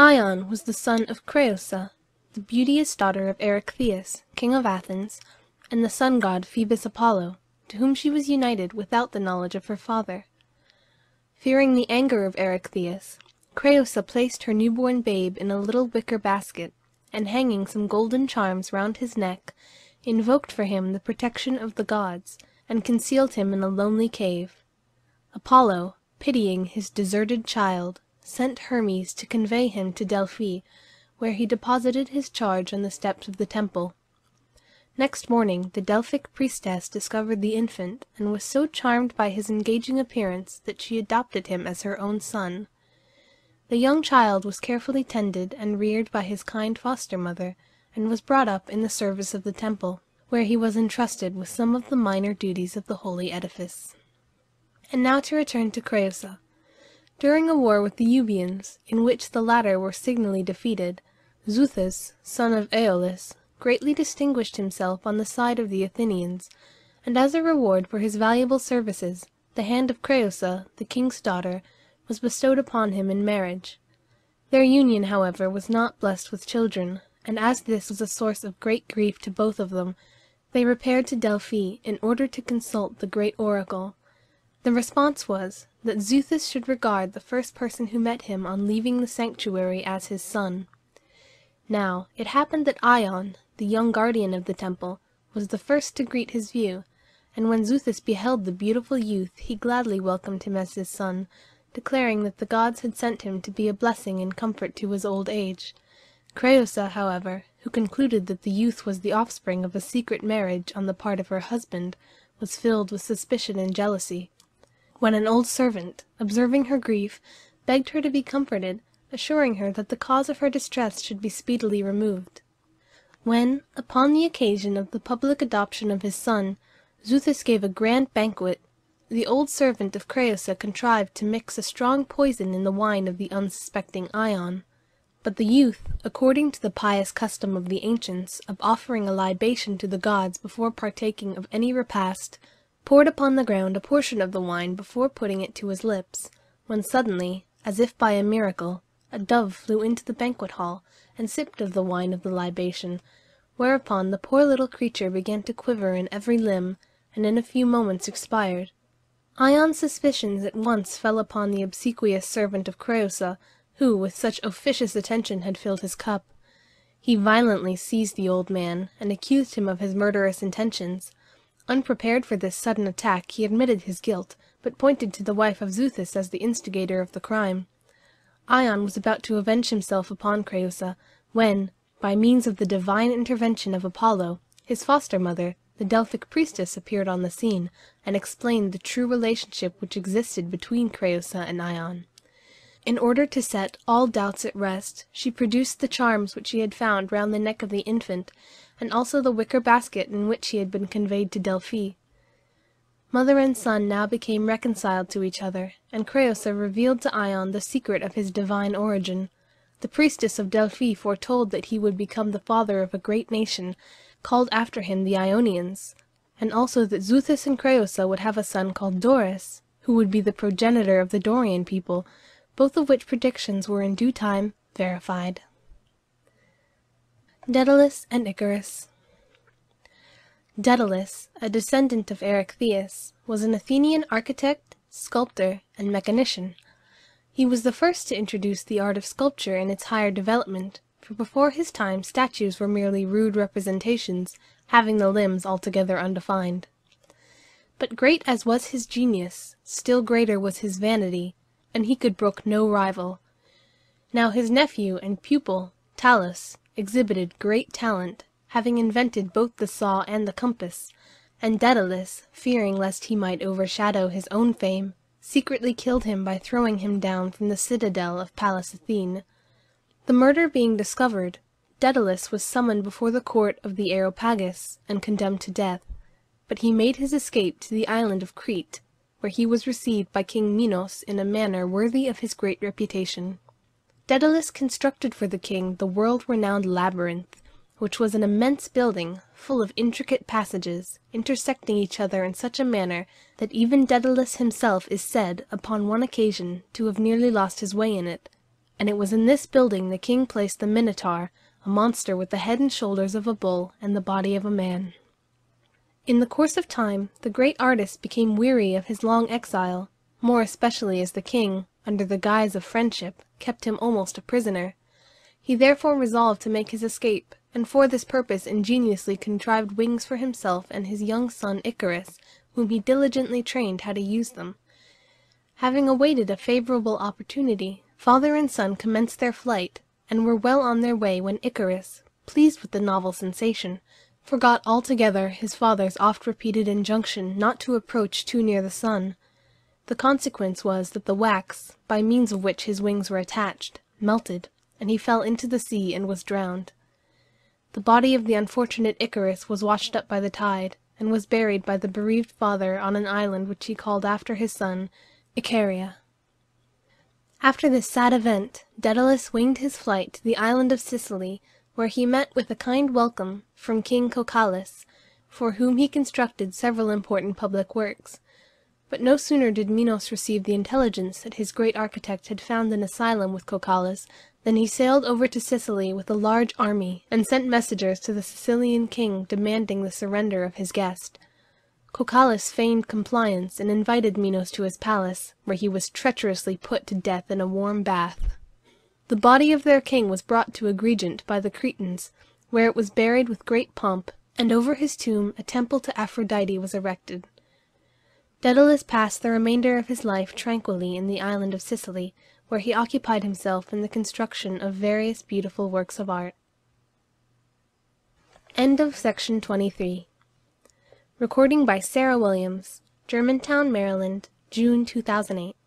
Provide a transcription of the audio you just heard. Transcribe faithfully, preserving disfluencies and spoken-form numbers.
Ion was the son of Creusa, the beauteous daughter of Erechtheus, king of Athens, and the sun-god Phoebus Apollo, to whom she was united without the knowledge of her father. Fearing the anger of Erechtheus, Creusa placed her newborn babe in a little wicker basket, and hanging some golden charms round his neck, invoked for him the protection of the gods, and concealed him in a lonely cave. Apollo, pitying his deserted child, sent Hermes to convey him to Delphi, where he deposited his charge on the steps of the temple. Next morning the Delphic priestess discovered the infant, and was so charmed by his engaging appearance that she adopted him as her own son. The young child was carefully tended and reared by his kind foster-mother, and was brought up in the service of the temple, where he was entrusted with some of the minor duties of the holy edifice. And now to return to Creusa. During a war with the Euboeans, in which the latter were signally defeated, Xuthus, son of Aeolus, greatly distinguished himself on the side of the Athenians, and as a reward for his valuable services, the hand of Creusa, the king's daughter, was bestowed upon him in marriage. Their union, however, was not blessed with children, and as this was a source of great grief to both of them, they repaired to Delphi in order to consult the great oracle. The response was that Xuthus should regard the first person who met him on leaving the sanctuary as his son. Now, it happened that Ion, the young guardian of the temple, was the first to greet his view, and when Xuthus beheld the beautiful youth, he gladly welcomed him as his son, declaring that the gods had sent him to be a blessing and comfort to his old age. Creusa, however, who concluded that the youth was the offspring of a secret marriage on the part of her husband, was filled with suspicion and jealousy, when an old servant, observing her grief, begged her to be comforted, assuring her that the cause of her distress should be speedily removed. When, upon the occasion of the public adoption of his son, Xuthus gave a grand banquet, the old servant of Creusa contrived to mix a strong poison in the wine of the unsuspecting Ion. But the youth, according to the pious custom of the ancients of offering a libation to the gods before partaking of any repast, poured upon the ground a portion of the wine before putting it to his lips, when suddenly, as if by a miracle, a dove flew into the banquet hall, and sipped of the wine of the libation, whereupon the poor little creature began to quiver in every limb, and in a few moments expired. Ion's suspicions at once fell upon the obsequious servant of Creusa, who with such officious attention had filled his cup. He violently seized the old man, and accused him of his murderous intentions. Unprepared for this sudden attack, he admitted his guilt, but pointed to the wife of Xuthus as the instigator of the crime. Ion was about to avenge himself upon Creusa, when, by means of the divine intervention of Apollo, his foster-mother, the Delphic priestess, appeared on the scene, and explained the true relationship which existed between Creusa and Ion. In order to set all doubts at rest, she produced the charms which she had found round the neck of the infant, and also the wicker basket in which he had been conveyed to Delphi. Mother and son now became reconciled to each other, and Creusa revealed to Ion the secret of his divine origin. The priestess of Delphi foretold that he would become the father of a great nation, called after him the Ionians, and also that Xuthus and Creusa would have a son called Doris, who would be the progenitor of the Dorian people, both of which predictions were in due time verified. Daedalus and Icarus. Daedalus, a descendant of Erechtheus, was an Athenian architect, sculptor, and mechanician. He was the first to introduce the art of sculpture in its higher development, for before his time statues were merely rude representations, having the limbs altogether undefined. But great as was his genius, still greater was his vanity, and he could brook no rival. Now his nephew and pupil, Talus, exhibited great talent, having invented both the saw and the compass, and Daedalus, fearing lest he might overshadow his own fame, secretly killed him by throwing him down from the citadel of Pallas Athene. The murder being discovered, Daedalus was summoned before the court of the Areopagus, and condemned to death, but he made his escape to the island of Crete, where he was received by King Minos in a manner worthy of his great reputation. Daedalus constructed for the king the world-renowned Labyrinth, which was an immense building, full of intricate passages, intersecting each other in such a manner that even Daedalus himself is said, upon one occasion, to have nearly lost his way in it, and it was in this building the king placed the Minotaur, a monster with the head and shoulders of a bull and the body of a man. In the course of time, the great artist became weary of his long exile, more especially as the king, under the guise of friendship, kept him almost a prisoner. He therefore resolved to make his escape, and for this purpose ingeniously contrived wings for himself and his young son Icarus, whom he diligently trained how to use them. Having awaited a favorable opportunity, father and son commenced their flight, and were well on their way when Icarus, pleased with the novel sensation, forgot altogether his father's oft-repeated injunction not to approach too near the sun. The consequence was that the wax, by means of which his wings were attached, melted, and he fell into the sea and was drowned. The body of the unfortunate Icarus was washed up by the tide, and was buried by the bereaved father on an island which he called after his son, Icaria. After this sad event, Daedalus winged his flight to the island of Sicily, where he met with a kind welcome from King Cocalus, for whom he constructed several important public works. But no sooner did Minos receive the intelligence that his great architect had found an asylum with Cocalus than he sailed over to Sicily with a large army, and sent messengers to the Sicilian king demanding the surrender of his guest. Cocalus feigned compliance and invited Minos to his palace, where he was treacherously put to death in a warm bath. The body of their king was brought to Agrigent by the Cretans, where it was buried with great pomp, and over his tomb a temple to Aphrodite was erected. Daedalus passed the remainder of his life tranquilly in the island of Sicily, where he occupied himself in the construction of various beautiful works of art. End of section twenty-three. Recording by Sarah Williams, Germantown, Maryland, June two thousand eight.